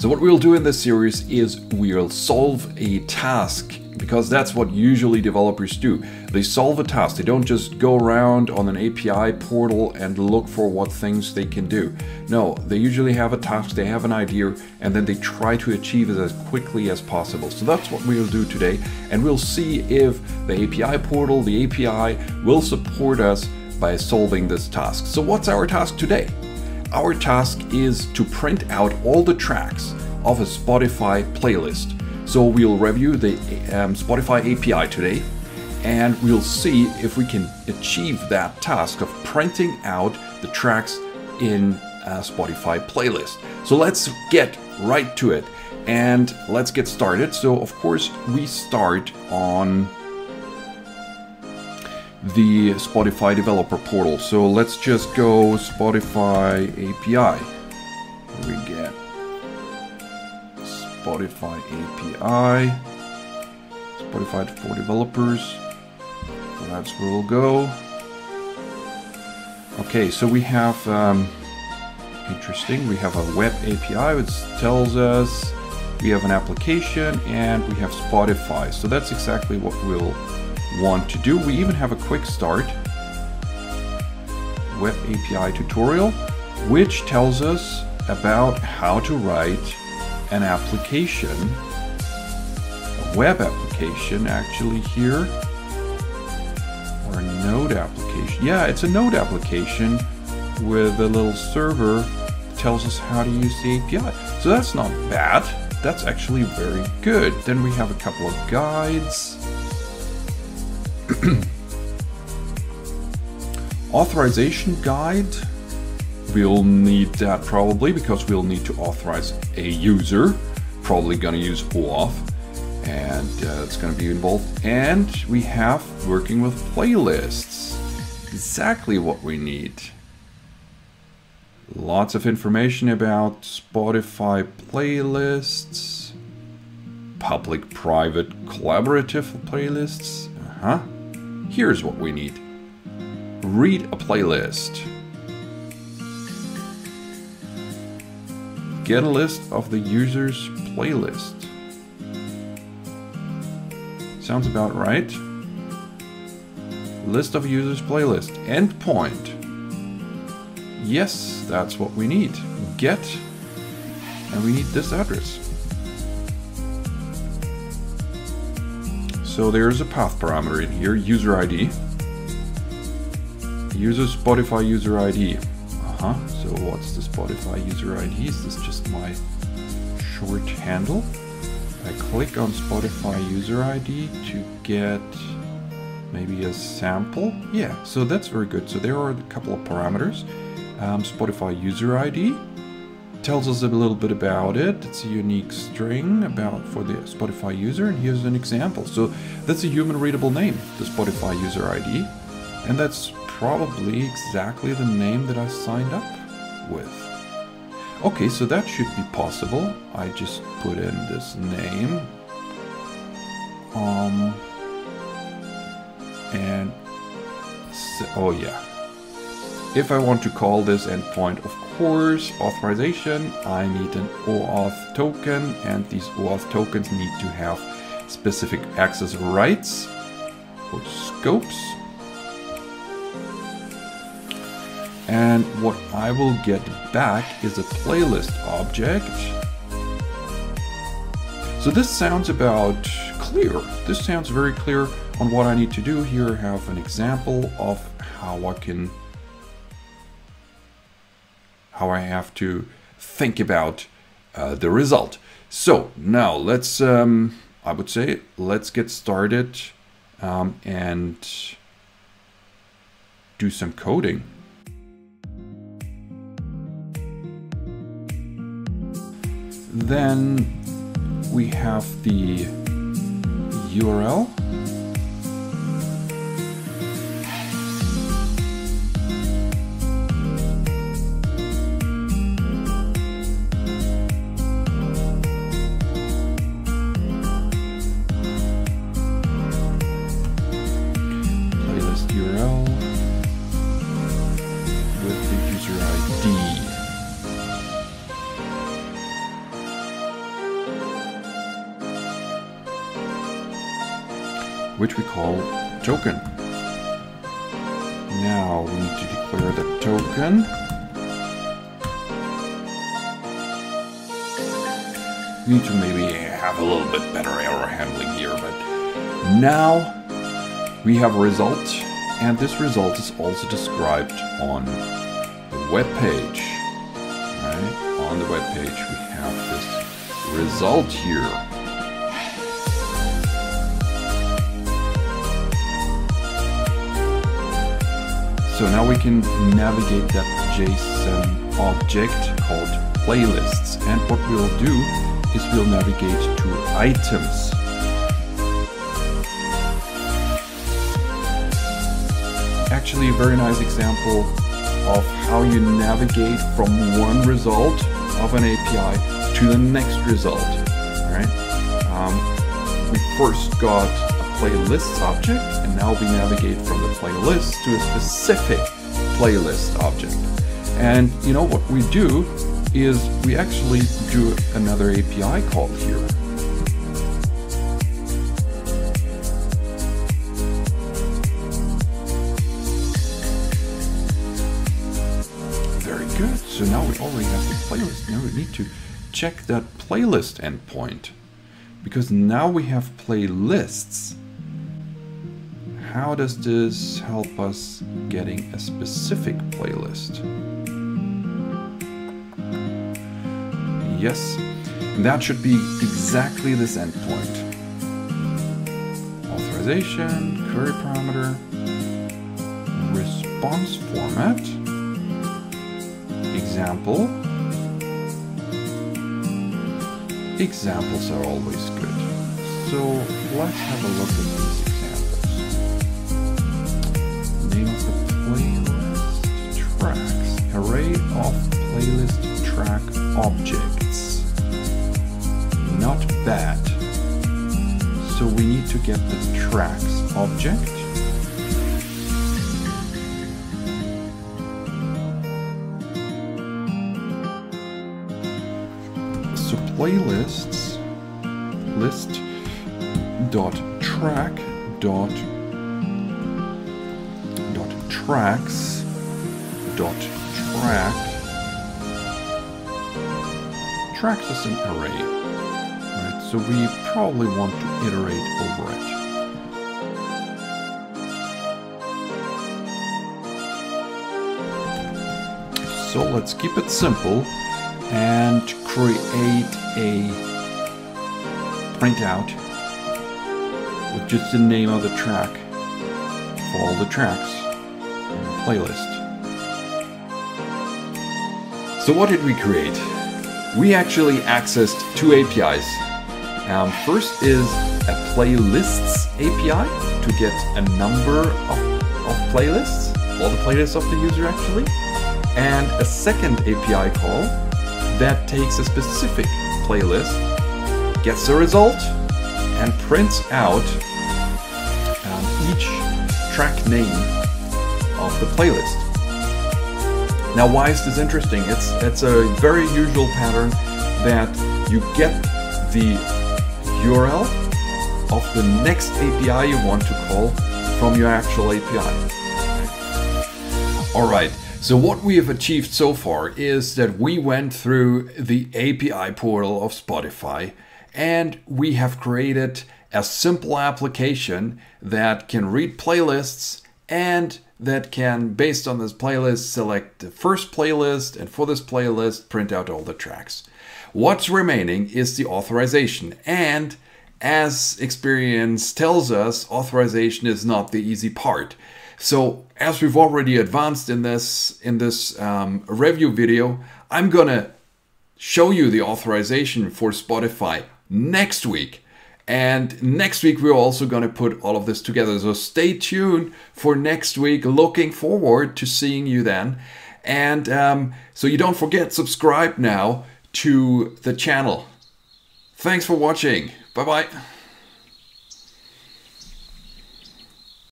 So what we'll do in this series is we'll solve a task, because that's what usually developers do. They solve a task. They don't just go around on an API portal and look for what things they can do. No, they usually have a task, they have an idea, and then they try to achieve it as quickly as possible. So that's what we'll do today. And we'll see if the API portal, the API, will support us by solving this task. So what's our task today? Our task is to print out all the tracks of a Spotify playlist. So we'll review the Spotify API today, and we'll see if we can achieve that task of printing out the tracks in a Spotify playlist. So let's get right to it and let's get started. So of course we start on the Spotify developer portal. So let's just go Spotify API. We get Spotify API, Spotify for developers, that's where we'll go. Okay, so we have, interesting, we have a web API which tells us we have an application and we have Spotify. So that's exactly what we'll want to do. We even have a quick start web API tutorial, which tells us about how to write an application, a web application actually here, or a node application. Yeah, it's a node application with a little server that tells us how to use the API. So that's not bad. That's actually very good. Then we have a couple of guides. Authorization guide. We'll need that probably because we'll need to authorize a user. Probably gonna use OAuth, and it's gonna be involved. And we have working with playlists. Exactly what we need. Lots of information about Spotify playlists, public, private, collaborative playlists. Uh-huh. Here's what we need. Read a playlist. Get a list of the user's playlist. Sounds about right. List of user's playlist. Endpoint. Yes, that's what we need. Get, and we need this address. So there's a path parameter in here, user ID. User Spotify user ID. Uh-huh. So what's the Spotify user ID? Is this just my short handle? I click on Spotify user ID to get maybe a sample. Yeah, so that's very good. So there are a couple of parameters. Spotify user ID tells us a little bit about it. It's a unique string about for the Spotify user, and here's an example. So that's a human readable name, the Spotify user ID, and that's probably exactly the name that I signed up with. Okay, so that should be possible. I just put in this name. And so, oh yeah. If I want to call this endpoint, of course, authorization, I need an OAuth token, and these OAuth tokens need to have specific access rights or scopes. And what I will get back is a playlist object. So this sounds about clear. This sounds very clear on what I need to do. Here I have an example of how I have to think about the result. So now let's, I would say, let's get started and do some coding. Then we have the URL. Playlist URL with the user ID. which we call token. Now we need to declare the token. We need to maybe have a little bit better error handling here, but now we have a result, and this result is also described on the web page. Right? On the web page, we have this result here. So now we can navigate that JSON object called playlists. And what we'll do is we'll navigate to items. Actually, a very nice example of how you navigate from one result of an API to the next result. All right? We first got playlists object, and now we navigate from the playlist to a specific playlist object. And you know what we do is we actually do another API call here. Very good. So now we already have the playlist. Now we need to check that playlist endpoint, because now we have playlists. How does this help us getting a specific playlist? Yes, that should be exactly this endpoint. Authorization, query parameter, response format, example. Examples are always good. So let's have a look at these examples. Name of the playlist tracks. Array of playlist track objects. Not bad. So we need to get the tracks object. So playlists list .track.tracks tracks is an array, right? So we probably want to iterate over it. So let's keep it simple and create a printout with just the name of the track for all the tracks in the playlist. So what did we create? We actually accessed two APIs. First is a playlists API to get a number of playlists, all the playlists of the user actually, and a second API call that takes a specific playlist, gets a result, and prints out each track name of the playlist. Now, why is this interesting? It's a very usual pattern that you get the URL of the next API you want to call from your actual API. All right. So what we have achieved so far is that we went through the API portal of Spotify, and we have created a simple application that can read playlists and that can, based on this playlist, select the first playlist, and for this playlist, print out all the tracks. What's remaining is the authorization, and as experience tells us, authorization is not the easy part. So as we've already advanced in this review video, I'm gonna show you the authorization for Spotify next week. And next week, we're also gonna put all of this together. So stay tuned for next week. Looking forward to seeing you then. And so you don't forget, subscribe now to the channel. Thanks for watching. Bye-bye.